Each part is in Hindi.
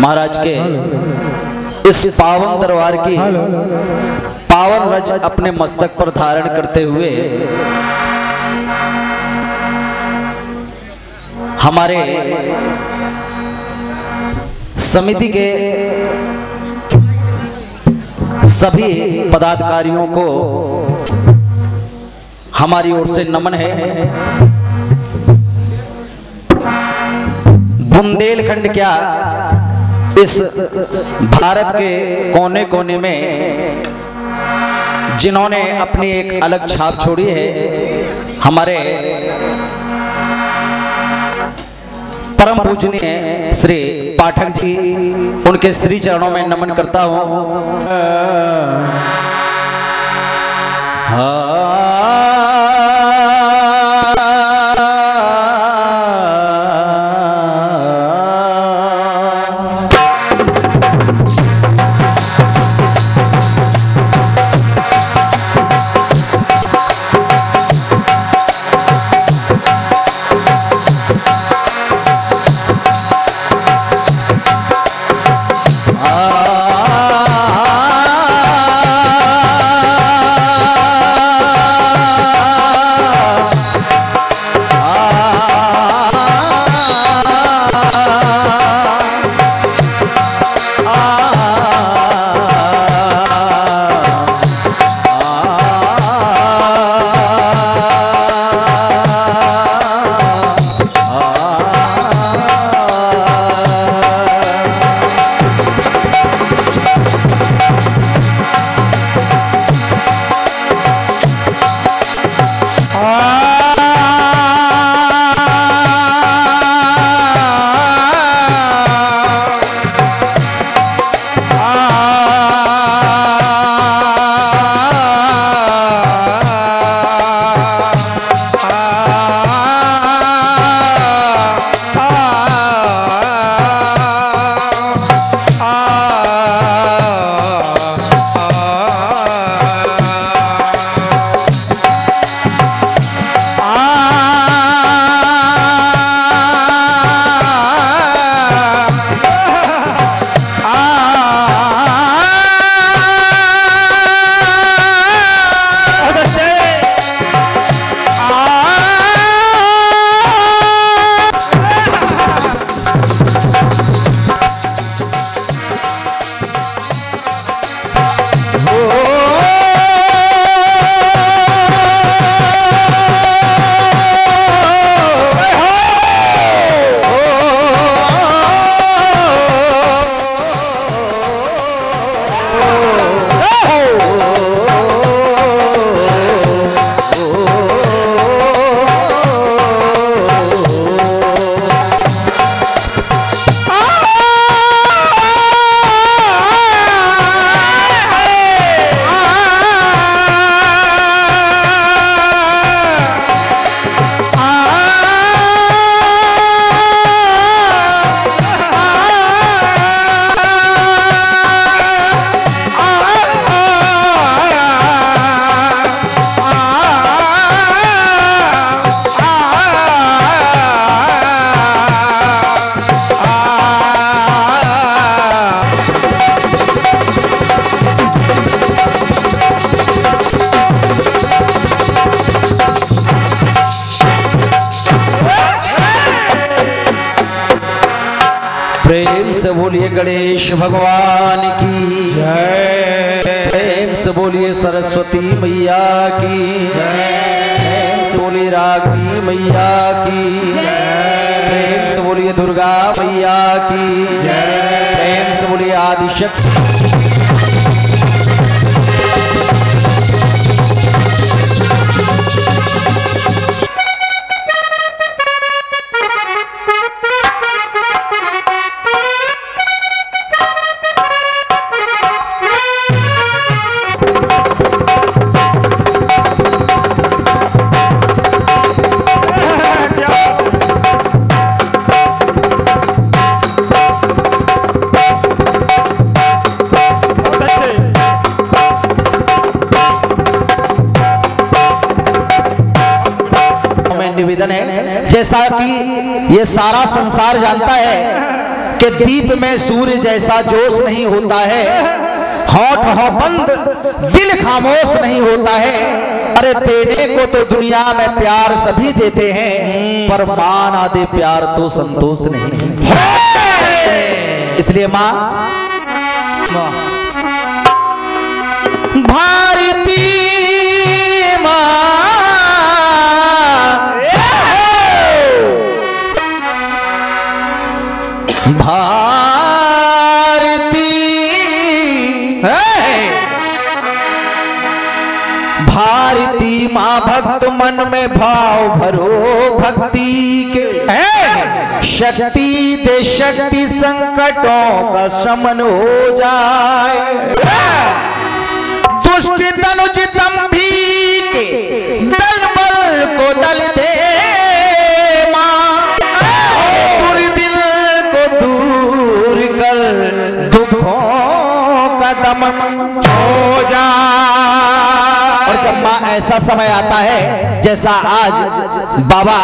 महाराज के इस पावन दरबार की पावन रज अपने मस्तक पर धारण करते हुए हमारे समिति के सभी पदाधिकारियों को हमारी ओर से नमन है। बुंदेलखंड क्या इस भारत के कोने कोने में जिन्होंने अपनी एक अलग छाप छोड़ी है, हमारे परम पूजनीय श्री पाठक जी, उनके श्री चरणों में नमन करता हूँ। बोलिए गणेश भगवान की जय, प्रेम से बोलिए सरस्वती मैया की जय, प्रेम से बोलिए रागी मैया की जय, प्रेम से बोलिए दुर्गा मैया की जय, प्रेम से बोलिए आदिशक्ति। जैसा कि ये सारा संसार जानता है कि दीप में सूर्य जैसा जोश नहीं होता है, होठ हो बंद दिल खामोश नहीं होता है। अरे तेरे को तो दुनिया में प्यार सभी देते हैं, पर माँ ना दे प्यार तो संतोष नहीं। इसलिए माँ भारती माँ भारती है, भारती माँ भक्त मन में भाव भरो भक्ति के, शक्ति दे शक्ति संकटों का शमन हो जाए। दुष्ट तनुज तम्भी के दल बल को दल दे हो जा। और जब माँ ऐसा समय आता है जैसा आज बाबा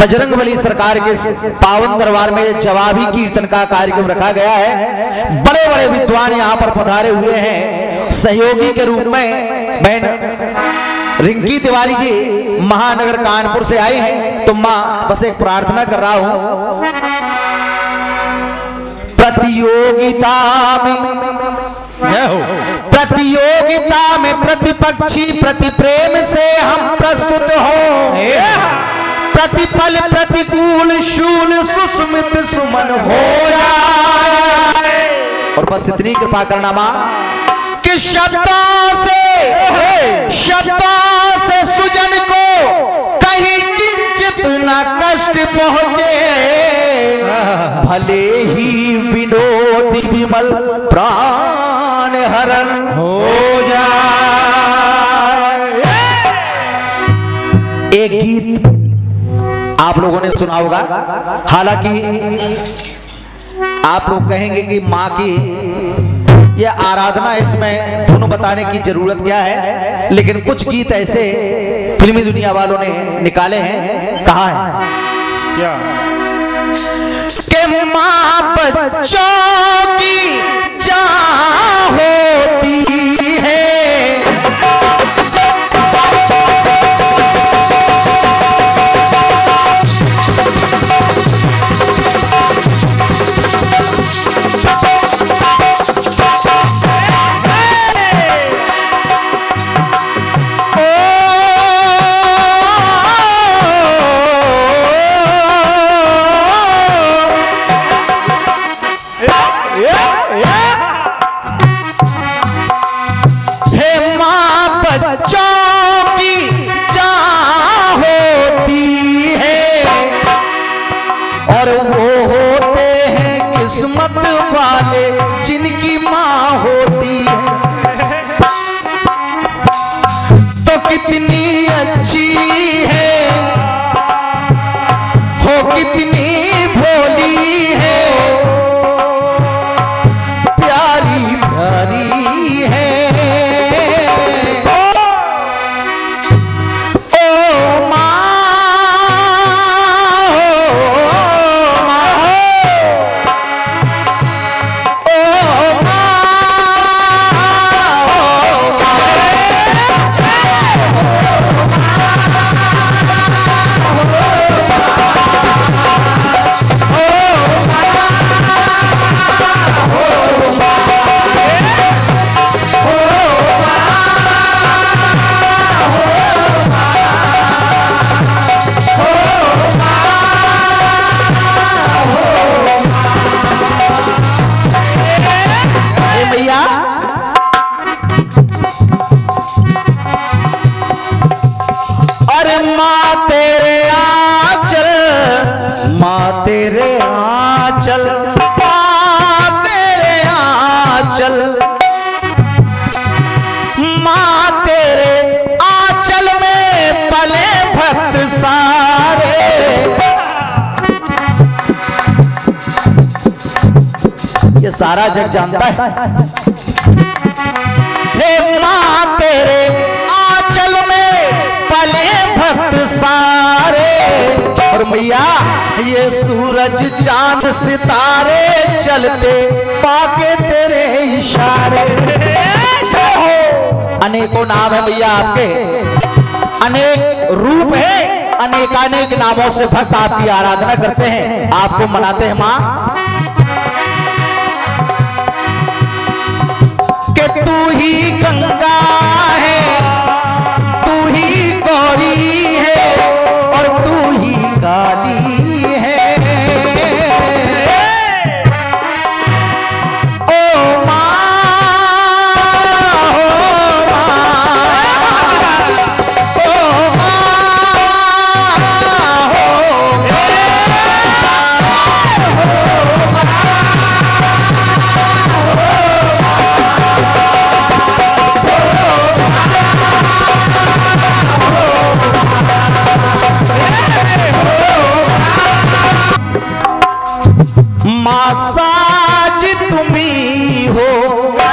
बजरंगबली सरकार के पावन दरबार में जवाबी कीर्तन का कार्यक्रम रखा गया है, बड़े बड़े विद्वान यहाँ पर पधारे हुए हैं। सहयोगी के रूप में बहन रिंकी तिवारी जी महानगर कानपुर से आई हैं, तो माँ बस एक प्रार्थना कर रहा हूँ, प्रतियोगिता में प्रतिपक्षी प्रति प्रेम से हम प्रस्तुत हों, प्रतिपल प्रतिकूल शूल सुस्मित सुमन हो जाए। और बस इतनी कृपा करना मां कि शब्दों से सुजन को कहीं किंचित न कष्ट पहुंचे, भले ही विनोद विमल प्राण हरण हो जाए। एक गीत आप लोगों ने सुना होगा, हालांकि आप लोग कहेंगे कि माँ की यह आराधना, इसमें धुन बताने की जरूरत क्या है, लेकिन कुछ गीत ऐसे फिल्मी दुनिया वालों ने निकाले हैं। कहा है क्या के माँ बच्चों की जान होती है, सारा जग जानता है। माँ तेरे आंचल में पले भक्त सारे, और भैया ये सूरज चांद सितारे चलते पाके तेरे इशारे। अनेकों नाम है भैया आपके, अनेक रूप है, अनेकानेक नामों से भक्त आपकी आराधना करते हैं, आपको मनाते हैं। माँ के तू ही गंगा है, तू ही गौरी है और तू ही काली है। ओ माँ साज तुम्ही हो